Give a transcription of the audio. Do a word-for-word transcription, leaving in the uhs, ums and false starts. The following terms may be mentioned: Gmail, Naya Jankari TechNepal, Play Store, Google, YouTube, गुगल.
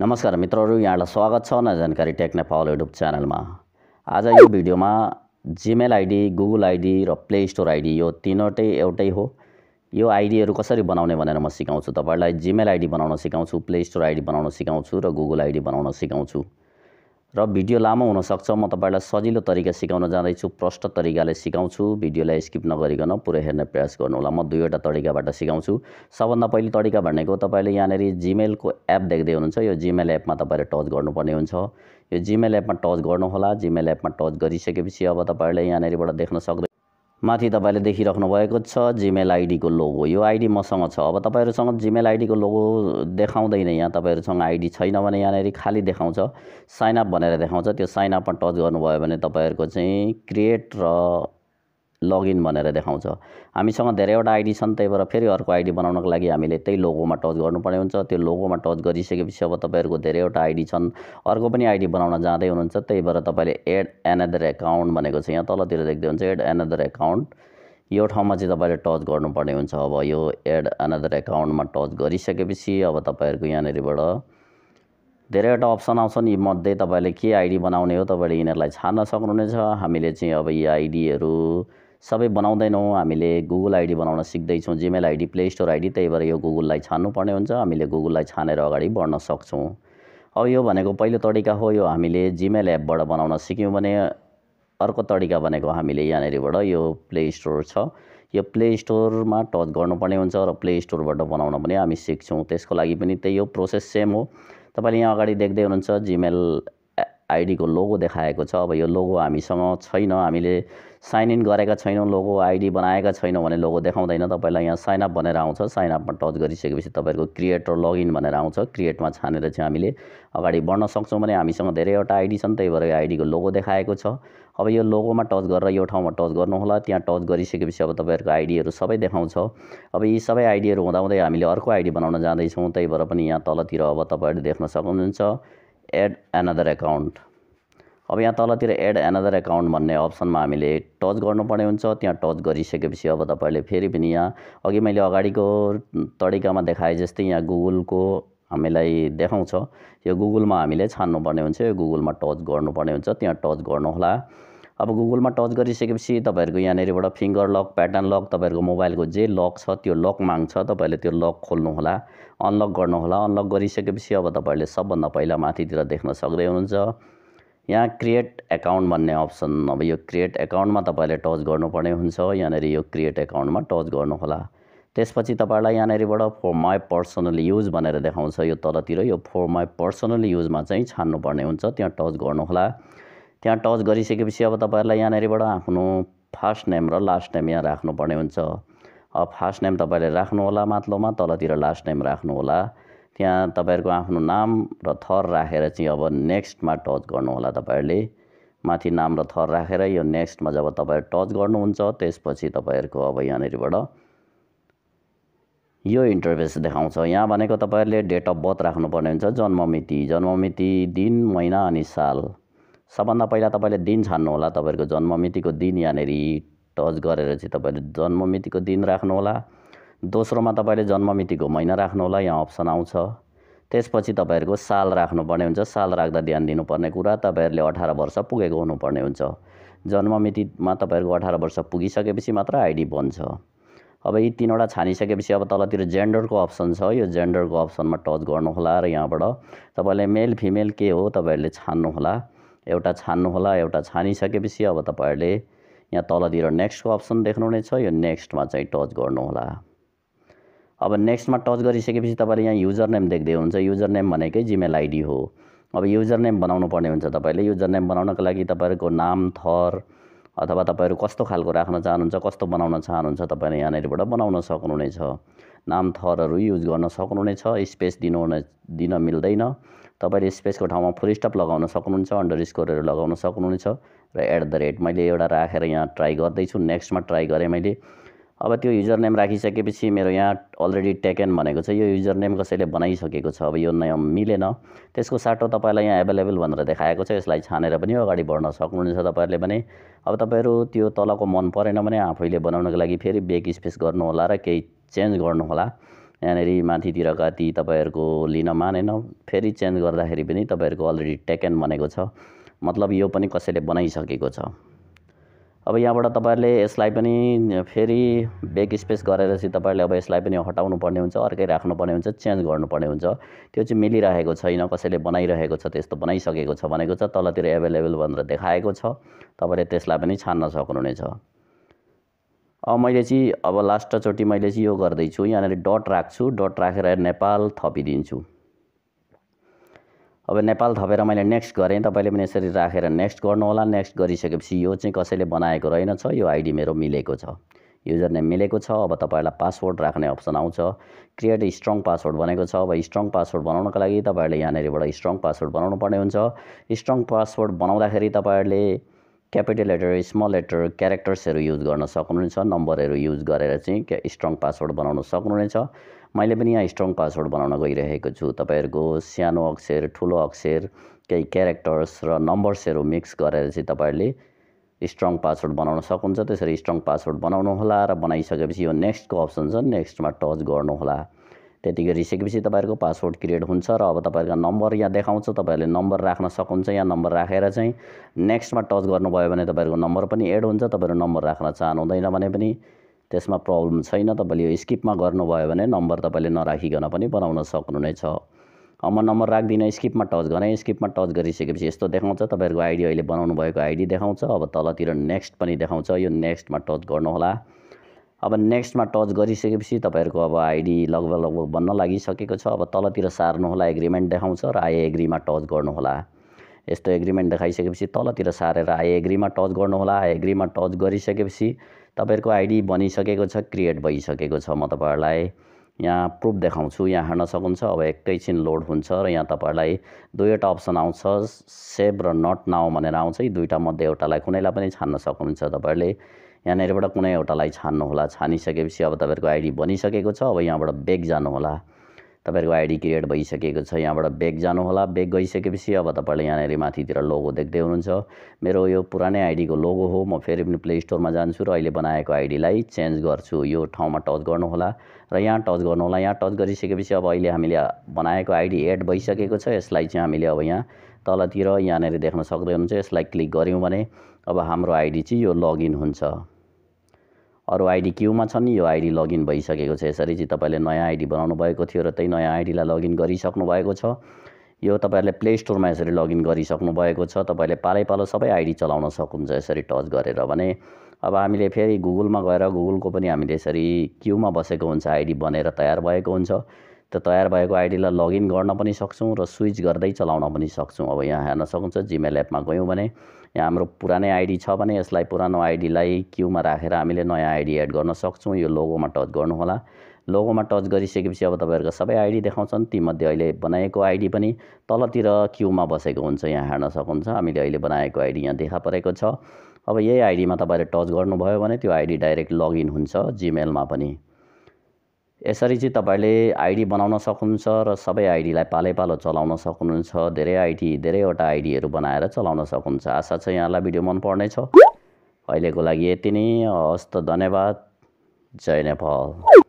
नमस्कार मित्रहरू, यहाँलाई स्वागत छ नयाँ जानकारी टेकनेपाल युट्युब च्यानलमा। आज यो भिडियोमा जीमेल आइडी, गुगल आइडी र प्ले स्टोर आइडी यो तीनवटै एउटै हो। यो आइडीहरु कसरी बनाउने भनेर म सिकाउँछु। तपाईहरुलाई जीमेल आइडी बनाउन सिकाउँछु, प्ले स्टोर आइडी बनाउन सिकाउँछु र गुगल आइडी बनाउन सिकाउँछु। र भिडियो लामो हुन सक्छ, म तपाईहरुलाई सजिलो तरिका सिकाउन जाँदै छु, प्रष्ट तरिकाले सिकाउँछु। भिडियोलाई स्किप नगरिकन पुरै हेर्न प्रयास गर्नु होला। म दुईवटा तरिकाबाट सिकाउँछु। सबभन्दा पहिलो तरिका भनेको तपाईले यहाँनेरि जीमेलको एप देख्दै हुनुहुन्छ, यो जीमेल एपमा तपाईले टच गर्नुपर्ने हुन्छ। यो जीमेल एपमा टच गर्नु होला। जीमेल एपमा टच गरिसकेपछि अब तपाईले यहाँनेरिबाट देख्न सक्दै माथि तपाईले देखिराख्नु भएको छ जीमेल आइडी को लोगो। यो आइडी मसँग छ। अब तपाईहरुसँग जीमेल आइडी को लोगो देखाउँदैन, यहाँ तपाईहरुसँग आइडी छैन भने यहाँनेरि खाली देखाउँछ, साइन अप भनेर देखाउँछ। त्यो साइन अपमा टच गर्नुभयो भने तपाईहरुको चाहिँ क्रिएट र लगइन भनेर देखाउँछ। हामीसँग धेरैवटा आइडी छन्, त्यही भएर फेरि अर्को आइडी बनाउनको लागि हामीले त्यही लोगोमा टच गर्नुपर्ने हुन्छ। त्यो लोगोमा टच गरिसकेपछि अब तपाईहरुको धेरैवटा आइडी छन्, अर्को पनि आइडी बनाउन जाँदै हुनुहुन्छ। त्यही भएर तपाईले एड एनदर अकाउन्ट भनेको छ, यहाँ तलतिर देख्दै हुन्छ एड एनदर अकाउन्ट, यो ठाउँमा चाहिँ तपाईले टच गर्नुपर्ने हुन्छ। अब यो एड एनदर अकाउन्टमा टच गरिसकेपछि अब तपाईहरुको यहाँनेरिबाट धेरैवटा अप्सन आउँछन्। यी मध्ये तपाईले के आइडी बनाउने हो तपाईले यिनलाई छान्न सक्नुहुनेछ। हामीले चाहिँ अब यी आइडीहरु सबै बनाउँदैनौँ, हामीले गुगल आइडी बनाउन सिक्दैछौँ, Gmail ID, play store ID. त्यही भएर यो गुगललाई छान्नुपर्ने हुन्छ। हामीले गुगललाई छानेर अगाडि बढ्न सक्छौँ। अब यो भनेको पहिलो तरिका हो, यो हामीले जीमेल एपबाट बनाउन सिक्यौँ भने अर्को तरिका भनेको हामीले यहाँनेरिबाट यो प्ले स्टोर छ, यो प्ले स्टोरमा टच गर्नुपर्ने हुन्छ र प्ले स्टोरबाट बनाउन पनि हामी सिक्छौँ। त्यसको लागि पनि त्यही हो, प्रोसेस सेम हो। तपाईले यहाँ अगाडि देख्दै हुनुहुन्छ जीमेल आइडी को लोगो देखाएको छ। अब यो लोगो हामीसँग छैन, हामीले साइन इन गरेका छैनौँ, लोगो आइडी बनाएका छैनौँ भने लोगो देखाउँदैन। तपाईलाई यहाँ साइन अप भनेर आउँछ, साइन अपमा टच गरिसकेपछि तपाईहरुको क्रिएट र लगइन भनेर आउँछ। क्रिएटमा छानेर चाहिँ हामीले अगाडि बढ्न सक्छौँ भने हामीसँग धेरैवटा आइडी छन्, त्यही भएर आइडी को लोगो देखाएको छ। अब यो लोगोमा टच गरेर यो ठाउँमा टच गर्नु होला। त्यहाँ टच गरिसकेपछि अब तपाईहरुको आइडीहरु सबै देखाउँछ। अब यी सबै आइडीहरु हुँदाहुँदै हामीले अर्को आइडी बनाउन जाँदैछौँ, त्यही भएर पनि यहाँ तलतिर अब तपाईहरुले देख्न सक्नुहुन्छ एड एनदर अकाउन्ट। अब यहाँ तलतिर एड एनदर अकाउन्ट भन्ने अप्सनमा हामीले टच गर्नुपर्ने हुन्छ। त्यहाँ टच गरिसकेपछि अब तपाईले फेरि पनि यहाँ अघि मैले अगाडिको तरिकामा देखाए जस्तै यहाँ गुगलको हामीलाई देखाउँछ। यो गुगलमा हामीले छान्नुपर्ने हुन्छ, यो गुगलमा टच गर्नुपर्ने हुन्छ। त्यहाँ टच गर्नुहोला। अब गुगलमा टच गरिसकेपछि तपाईहरुको यहाँनेरिबाट फिङ्गर लक, प्याटर्न लक, तपाईहरुको मोबाइलको जे लक छ त्यो लक माग्छ। तपाईले त्यो लक खोल्नुहोला, अनलक गर्नुहोला। अनलक गरिसकेपछि अब तपाईले सबभन्दा पहिला माथितिर देख्न सक्दै हुनुहुन्छ यहाँ क्रिएट अकाउन्ट भन्ने अप्सन। अब यो क्रिएट अकाउन्टमा तपाईले टच गर्नुपर्ने हुन्छ। यहाँनेरि यो क्रिएट अकाउन्टमा टच गर्नुहोला। त्यसपछि तपाईलाई यहाँनेरिबाट फर माई पर्सनल युज भनेर देखाउँछ। यो तलतिर यो फर माई पर्सनल युजमा चाहिँ छान्नुपर्ने हुन्छ। त्यहाँ टच गर्नुहोला। त्यहाँ टच गरिसकेपछि अब तपाईहरुलाई यहाँनेरिबाट आफ्नो फर्स्ट नेम र लास्ट नेम यहाँ राख्नुपर्ने हुन्छ। अब फर्स्ट नेम तपाईले राख्नुहोला माथिल्लोमा, तलतिर लास्ट नेम राख्नुहोला। त्यहाँ तपाईहरुको आफ्नो नाम र थर राखेर चाहिँ अब नेक्स्टमा टच गर्नुहोला। तपाईहरुले माथि नाम र थर राखेर यो नेक्स्टमा जब तपाईहरु टच गर्नुहुन्छ त्यसपछि तपाईहरुको अब यहाँनेरिबाट यो इन्टरफेस देखाउँछ। यहाँ भनेको तपाईहरुले डेट अफ बर्थ राख्नुपर्ने हुन्छ, जन्ममिति, जन्ममिति, दिन, महिना अनि साल। सबभन्दा पहिला तपाईले दिन छान्नुहोला। तपाईहरुको जन्ममितिको दिन यहाँनेरि टच गरेर चाहिँ तपाईले जन्ममितिको दिन राख्नुहोला। दोस्रोमा तपाईले जन्ममितिको महिना राख्नुहोला, यहाँ अप्सन आउँछ। त्यसपछि तपाईहरुको साल राख्नुपर्ने हुन्छ। साल राख्दा ध्यान दिनुपर्ने कुरा तपाईहरुले अठार वर्ष पुगेको हुनुपर्ने हुन्छ। जन्ममितिमा तपाईहरुको अठार वर्ष पुगिसकेपछि मात्र आइडी बन्छ। अब यी तीनवटा छानिसकेपछि अब तलतिर जेन्डरको अप्सन छ, यो जेन्डरको अप्सनमा टच गर्नुहोला र यहाँबाट तपाईले मेल फिमेल के हो तपाईहरुले छान्नुहोला। एउटा छान्नुहोला। एउटा छानिसकेपछि अब तपाईहरुले यहाँ तलतिर नेक्स्टको अप्सन देख्नुहुनेछ, यो नेक्स्टमा चाहिँ टच गर्नुहोला। अब नेक्स्टमा टच गरिसकेपछि तपाईले यहाँ युजर नेम देख्दै हुनुहुन्छ। युजर नेम भनेकै जीमेल आइडी हो। अब युजर नेम बनाउनु पर्ने हुन्छ। तपाईले युजर नेम बनाउनको लागि तपाईहरुको नाम, थर अथवा तपाईहरु कस्तो खालको राख्न चाहनुहुन्छ, कस्तो बनाउन चाहनुहुन्छ तपाईले यहाँनेरिबाट बनाउन सक्नुहुनेछ। नाम थरहरु युज गर्न सक्नुहुनेछ। स्पेस दिनु दिन मिल्दैन, तपाईले स्पेसको ठाउँमा फुल स्टप लगाउन सक्नुहुन्छ, अन्डरस्कोरहरु लगाउन सक्नुहुनेछ र एट द रेट मैले एउटा राखेर यहाँ ट्राई गर्दै छु। नेक्स्टमा ट्राई गरे मैले। अब त्यो युजर नेम राखिसकेपछि मेरो यहाँ अलरेडी टेकन भनेको छ, यो युजर नेम कसैले बनाइसकेको छ। अब यो नयाँ मिलेन, त्यसको साटो तपाईलाई यहाँ एभेलेबल भनेर देखाएको छ, यसलाई छानेर पनि अगाडि बढ्न सक्नुहुन्छ तपाईहरुले भने। अब तपाईहरु त्यो तलको मन परेन भने आफैले बनाउनको लागि फेरि ब्याक स्पेस गर्नुहोला र केही चेन्ज गर्नुहोला। यानेरी माथितिर कति तपाईहरुको लिन मानेन फेरि चेन्ज गर्दाखेरि पनि तपाईहरुको अलरेडी टेकन बनेको छ मतलब यो पनि कसैले बनाइसकेको छ। अब यहाँबाट तपाईहरुले यसलाई पनि फेरि ब्याक स्पेस गरेर चाहिँ तपाईहरुले अब यसलाई पनि हटाउनु पर्ने हुन्छ अर्कै राख्नु पर्ने हुन्छ चेन्ज गर्नु पर्ने हुन्छ त्यो चाहिँ मिलिरहेको छैन कसैले बनाइरहेको छ त्यस्तो बनाइसकेको छ भनेको छ तलतिर अवेलेबल भनेर देखाएको छ तपाईले त्यसलाई पनि छान्न सक्नुहुनेछ। अब मैले चाहिँ अब लास्ट चोटी मैले चाहिँ यो गर्दै छु यहाँ डट राख्छु डट राखेर नेपाल थपिदिन्छु। अब नेपाल थपेर मैले नेक्स्ट गरेँ तपाईले पनि यसरी राखेर नेक्स्ट गर्नु होला। नेक्स्ट गरिसकेपछि यो चाहिँ कसैले बनाएको रहेन छ यो आइडी मेरो मिलेको छ युजर नेम मिलेको छ। अब तपाईहरुलाई पासवर्ड राख्ने अप्सन आउँछ क्रिएट स्ट्रङ पासवर्ड भनेको छ। अब स्ट्रङ पासवर्ड बनाउनका लागि तपाईहरुले यहाँबाट स्ट्रङ पासवर्ड बनाउनु पर्ने हुन्छ। स्ट्रङ पासवर्ड बनाउँदाखेरि तपाईहरुले क्यापिटल लेटर स्मल लेटर क्यारेक्टर्सहरु युज गर्न सक्नुहुन्छ नम्बरहरु युज गरेर चाहिँ स्ट्रङ पासवर्ड बनाउन सक्नुहुनेछ। मैले पनि यहाँ स्ट्रङ पासवर्ड बनाउन गइरहेको छु तपाईहरुको सानो अक्षर ठूलो अक्षर केही क्यारेक्टर्स र नम्बर्सहरु मिक्स गरेर चाहिँ तपाईहरुले स्ट्रङ पासवर्ड बनाउन सक्नुहुन्छ। त्यसरी स्ट्रङ पासवर्ड बनाउनु होला र बनाइसकेपछि यो नेक्स्टको अप्सन छ नेक्स्टमा टच गर्नु होला। त्यतिकै गरिसकेपछि तपाईहरुको पासवर्ड क्रिएट हुन्छ र अब तपाईहरुको नम्बर यहाँ देखाउँछ तपाईहरुले नम्बर राख्न सक्नुहुन्छ। यहाँ नम्बर राखेर चाहिँ नेक्स्टमा टच गर्नुभयो भने तपाईहरुको नम्बर पनि एड हुन्छ। तपाईहरु नम्बर राख्न चाहनुहुँदैन भने पनि त्यसमा प्रब्लम छैन तपाईले यो स्किपमा गर्नुभयो भने नम्बर तपाईले नराखिकन पनि बनाउन सक्नुहुनेछ। अब म नम्बर राख्दिन स्किपमा टच गरेँ स्किपमा टच गरिसकेपछि यस्तो देखाउँछ तपाईहरुको आइडी अहिले बनाउनु भएको आइडी देखाउँछ। अब तलतिर नेक्स्ट पनि देखाउँछ यो नेक्स्टमा टच गर्नु होला। अब नेक्स्टमा टच गरिसकेपछि तपाईहरुको अब आइडी लगभग लगभग बन्न लागिसकेको छ। अब तलतिर सार्नु होला एग्रीमेन्ट देखाउँछ र आई एग्रीमा टच गर्नु होला। यस्तो एग्रीमेन्ट देखाइसकेपछि तलतिर सारेर आई एग्रीमा टच गर्नु होला। आई एग्रीमा टच गरिसकेपछि तपाईहरुको आइडी बनिसकेको छ क्रिएट भइसकेको छ। म तपाईहरुलाई यहाँ प्रुफ देखाउँछु यहाँ हेर्न सक्नुहुन्छ। अब एकैछिन लोड हुन्छ र यहाँ तपाईहरुलाई दुईवटा अप्सन आउँछ सेभ र नट नाउ भनेर आउँछ। यी दुईटा मध्ये एउटालाई कुनैलाई पनि छान्न सक्नुहुन्छ तपाईहरुले यहाँबाट कुनै एउटालाई छान्नु होला। छानिसकेपछि अब तपाईहरुको आइडी बनिसकेको छ। अब यहाँबाट ब्याक जानु होला तपाईहरुको आइडी क्रिएट भइसकेको छ यहाँबाट ब्याक जानु होला। ब्याक गइसकेपछि अब तपाईले यहाँनेरि माथितिर लोगो देख्दै हुनुहुन्छ मेरो यो पुरानै आइडीको लोगो हो। म फेरि पनि प्ले स्टोरमा जान्छु र अहिले बनाएको आइडीलाई चेन्ज गर्छु यो ठाउँमा टच गर्नु होला र यहाँ टच गर्नु होला। यहाँ टच गरिसकेपछि अब अहिले हामीले बनाएको आइडी एड भइसकेको छ। यसलाई चाहिँ हामीले अब यहाँ तलतिर यहाँनेरि देख्न सक्दै हुनुहुन्छ यसलाई क्लिक गर्यौं भने अब हाम्रो आइडी चाहिँ यो लगइन हुन्छ अरु आइडी क्यूमा छन् यो आइडी लगइन भइसकेको छ। यसरी चाहिँ तपाईले नयाँ आइडी बनाउनु भएको थियो र त्यही नयाँ आइडीलाई लगइन गरिसक्नु भएको छ। यो तपाईहरुले प्ले स्टोरमा यसरी लगइन गरिसक्नु भएको छ। तपाईले पालै पालो सबै आइडी चलाउन सक्नुहुन्छ यसरी टच गरेर भने। अब हामीले फेरि गुगलमा गएर गुगलको पनि हामीले यसरी क्यूमा बसेको हुन्छ आइडी बनेर तयार भएको हुन्छ त्यो तयार भएको आइडीलाई लगइन गर्न पनि सक्छौं र स्विच गर्दै चलाउन पनि सक्छौं। अब यहाँ हेर्न सक्नुहुन्छ जीमेल एपमा गयौं भने यहाँ हाम्रो पुरानै आइडी छ भने यसलाई पुरानो आइडीलाई क्यूमा राखेर हामीले नयाँ आइडी एड गर्न सक्छौं। यो लोगोमा टच गर्नु होला। लोगोमा टच गरिसकेपछि अब तपाईहरुको सबै आइडी देखाउँछन् तीमध्ये अहिले बनाएको आइडी पनि तलतिर क्यूमा बसेको हुन्छ। यहाँ हेर्न सक्नुहुन्छ हामीले अहिले बनाएको आइडी यहाँ देखा परेको छ। अब यही आइडीमा तपाईहरुले टच गर्नुभयो भने त्यो आइडी डाइरेक्ट लगइन हुन्छ जीमेलमा पनि। यसरी चाहिँ तपाईले आइडी बनाउन सक्नुहुन्छ र सबै आइडीलाई पालैपालो चलाउन सक्नुहुन्छ। धेरै आइडी धेरैवटा आइडीहरु बनाएर चलाउन सक्नुहुन्छ। आशा छ यहाँलाई भिडियो मन पर्ने छ। अहिलेको लागि यति नै। हस्त धन्यवाद। जय नेपाल।